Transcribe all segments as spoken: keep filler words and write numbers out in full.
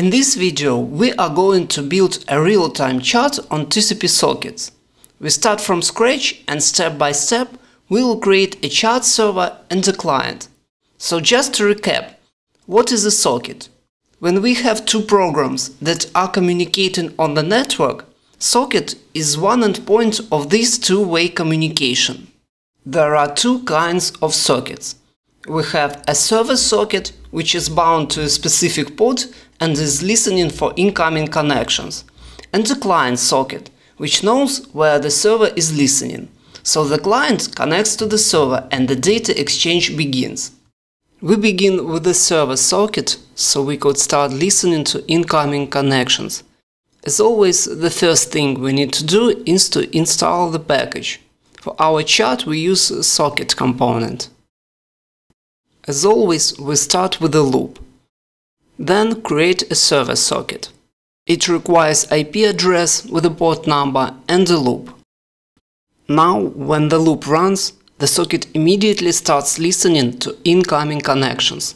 In this video we are going to build a real-time chart on T C P sockets. We start from scratch and step by step we will create a chart server and a client. So just to recap, what is a socket? When we have two programs that are communicating on the network, socket is one endpoint of this two-way communication. There are two kinds of sockets. We have a server socket, which is bound to a specific port and is listening for incoming connections, and a client socket, which knows where the server is listening. So the client connects to the server and the data exchange begins. We begin with the server socket, so we could start listening to incoming connections. As always, the first thing we need to do is to install the package. For our chart we use a socket component. As always, we start with a loop. Then create a server socket. It requires I P address with a port number and a loop. Now, when the loop runs, the socket immediately starts listening to incoming connections.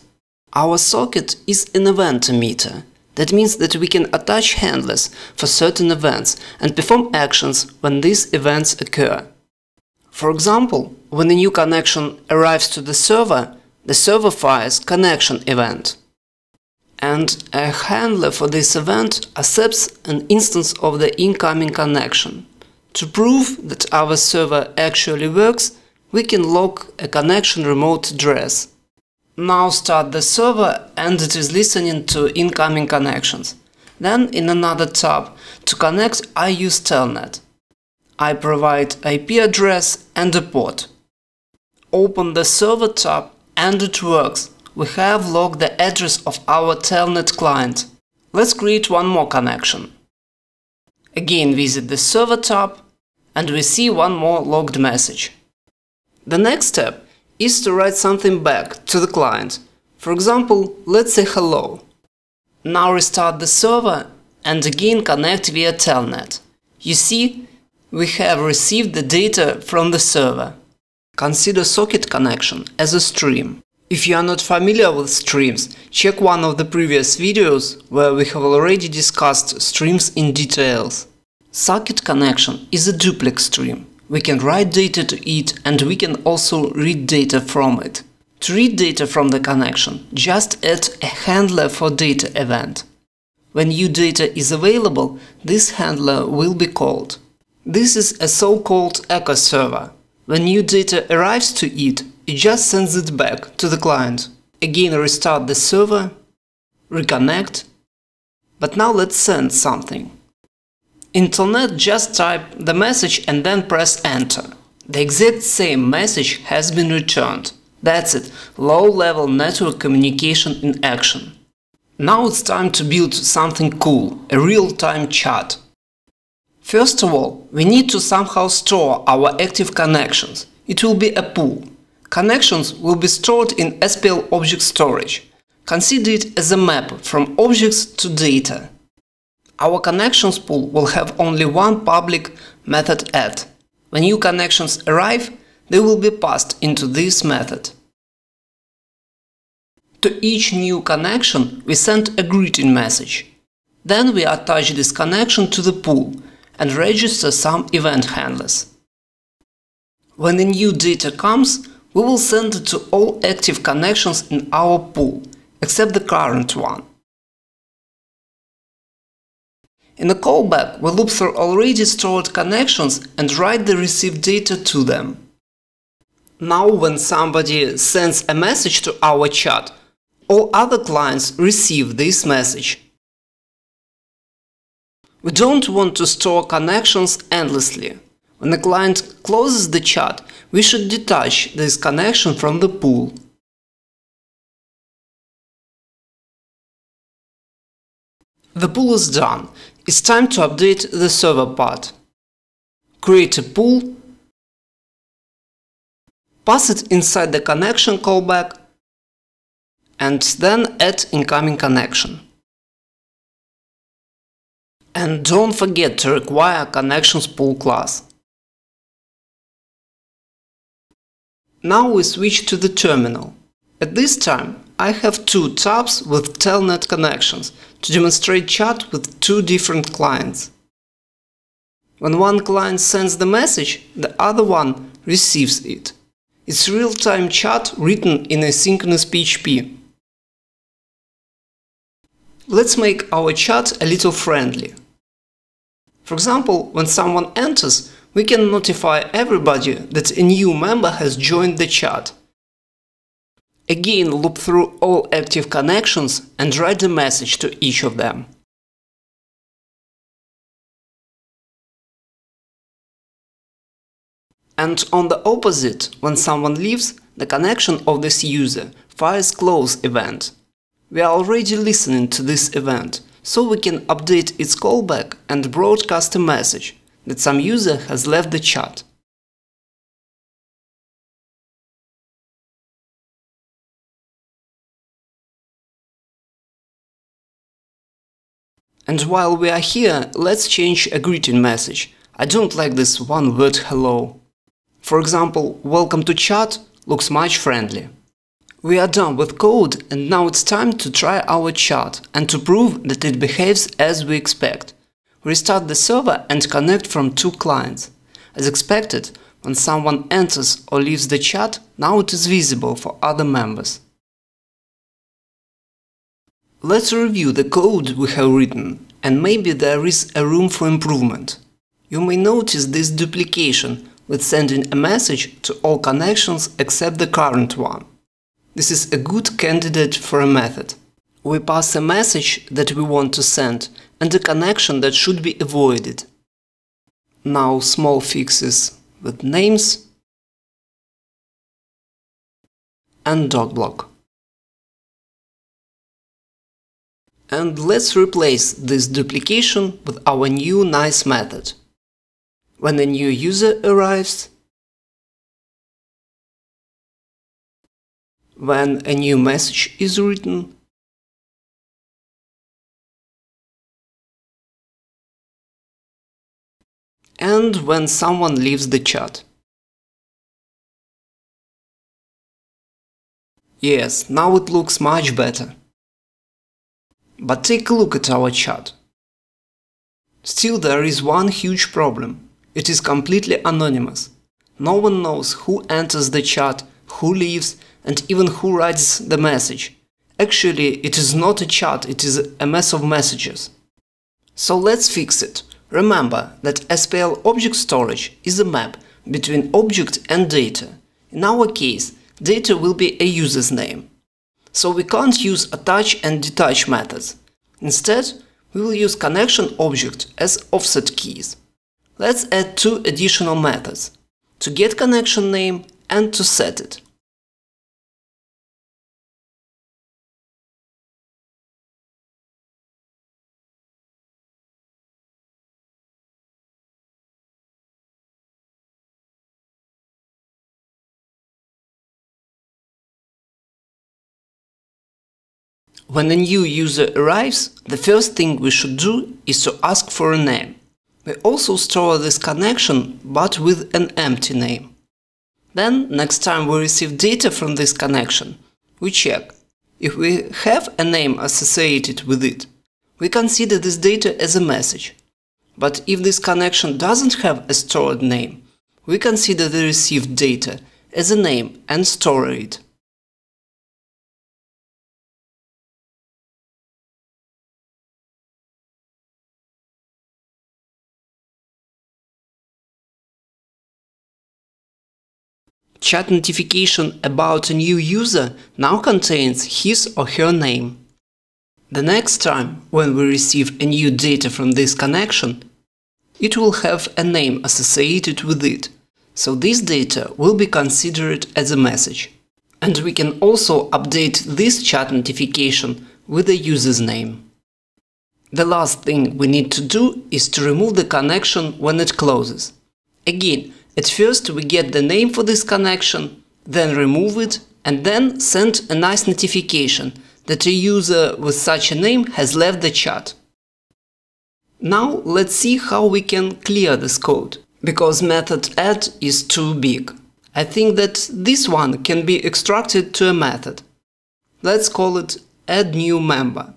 Our socket is an event emitter. That means that we can attach handlers for certain events and perform actions when these events occur. For example, when a new connection arrives to the server, the server fires connection event. And a handler for this event accepts an instance of the incoming connection. To prove that our server actually works, we can log a connection remote address. Now start the server and it is listening to incoming connections. Then in another tab, to connect I use Telnet. I provide I P address and a port. Open the server tab and it works. We have logged the address of our Telnet client. Let's create one more connection. Again, visit the server tab and we see one more logged message. The next step is to write something back to the client. For example, let's say hello. Now restart the server and again connect via Telnet. You see, we have received the data from the server. Consider socket connection as a stream. If you are not familiar with streams, check one of the previous videos where we have already discussed streams in details. Socket connection is a duplex stream. We can write data to it and we can also read data from it. To read data from the connection, just add a handler for data event. When new data is available, this handler will be called. This is a so-called echo server. When new data arrives to it, it just sends it back to the client. Again, restart the server, reconnect, but now let's send something. In Telnet, just type the message and then press enter. The exact same message has been returned. That's it, low-level network communication in action. Now it's time to build something cool, a real-time chart. First of all, we need to somehow store our active connections. It will be a pool. Connections will be stored in S P L object storage. Consider it as a map from objects to data. Our connections pool will have only one public method add. When new connections arrive, they will be passed into this method. To each new connection, we send a greeting message. Then we attach this connection to the pool and register some event handlers. When the new data comes, we will send it to all active connections in our pool, except the current one. In a callback, we loop through already stored connections and write the received data to them. Now, when somebody sends a message to our chat, all other clients receive this message. We don't want to store connections endlessly. When the client closes the chat, we should detach this connection from the pool. The pool is done. It's time to update the server part. Create a pool, pass it inside the connection callback, and then add incoming connection. And don't forget to require connections pool class. Now we switch to the terminal. At this time, I have two tabs with Telnet connections to demonstrate chat with two different clients. When one client sends the message, the other one receives it. It's real-time chat written in asynchronous P H P. Let's make our chat a little friendly. For example, when someone enters, we can notify everybody that a new member has joined the chat. Again, loop through all active connections and write a message to each of them. And on the opposite, when someone leaves, the connection of this user fires close event. We are already listening to this event, so we can update its callback and broadcast a message that some user has left the chat. And while we are here, let's change a greeting message. I don't like this one word hello. For example, welcome to chat looks much friendly. We are done with code, and now it's time to try our chat and to prove that it behaves as we expect. Restart the server and connect from two clients. As expected, when someone enters or leaves the chat, now it is visible for other members. Let's review the code we have written, and maybe there is a room for improvement. You may notice this duplication with sending a message to all connections except the current one. This is a good candidate for a method. We pass a message that we want to send and a connection that should be avoided. Now small fixes with names and dot block. And let's replace this duplication with our new nice method. When a new user arrives, when a new message is written, and when someone leaves the chat. Yes, now it looks much better. But take a look at our chat. Still, there is one huge problem. It is completely anonymous. No one knows who enters the chat, who leaves, and even who writes the message. Actually, it is not a chat, it is a mess of messages. So let's fix it. Remember that S P L object storage is a map between object and data. In our case, data will be a user's name. So we can't use attach and detach methods. Instead, we will use connection object as offset keys. Let's add two additional methods, to get connection name and to set it. When a new user arrives, the first thing we should do is to ask for a name. We also store this connection, but with an empty name. Then, next time we receive data from this connection, we check. If we have a name associated with it, we consider this data as a message. But if this connection doesn't have a stored name, we consider the received data as a name and store it. Chat notification about a new user now contains his or her name. The next time, when we receive a new data from this connection, it will have a name associated with it, so this data will be considered as a message. And we can also update this chat notification with the user's name. The last thing we need to do is to remove the connection when it closes. Again, at first we get the name for this connection, then remove it, and then send a nice notification that a user with such a name has left the chat. Now let's see how we can clear this code, because method add is too big. I think that this one can be extracted to a method. Let's call it add new member.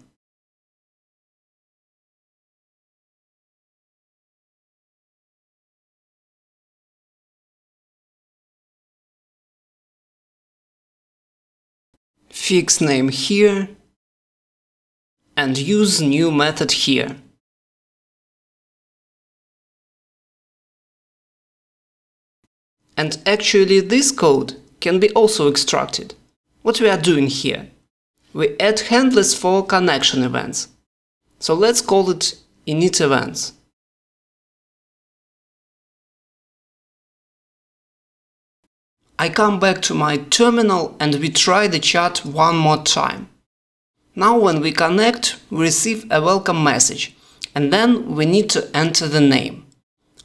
Fix name here and use new method here. And actually this code can be also extracted. What we are doing here? We add handlers for connection events. So let's call it init events. I come back to my terminal and we try the chat one more time. Now when we connect, we receive a welcome message, and then we need to enter the name.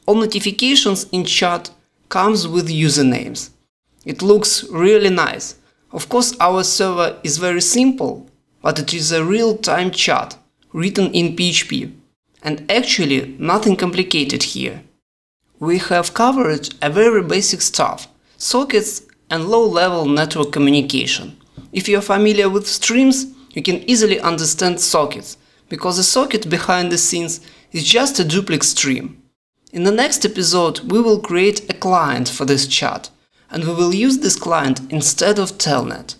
All notifications in chat comes with usernames. It looks really nice. Of course, our server is very simple, but it is a real-time chat written in P H P, and actually nothing complicated here. We have covered a very basic stuff, sockets and low-level network communication. If you are familiar with streams, you can easily understand sockets, because the socket behind the scenes is just a duplex stream. In the next episode, we will create a client for this chat, and we will use this client instead of Telnet.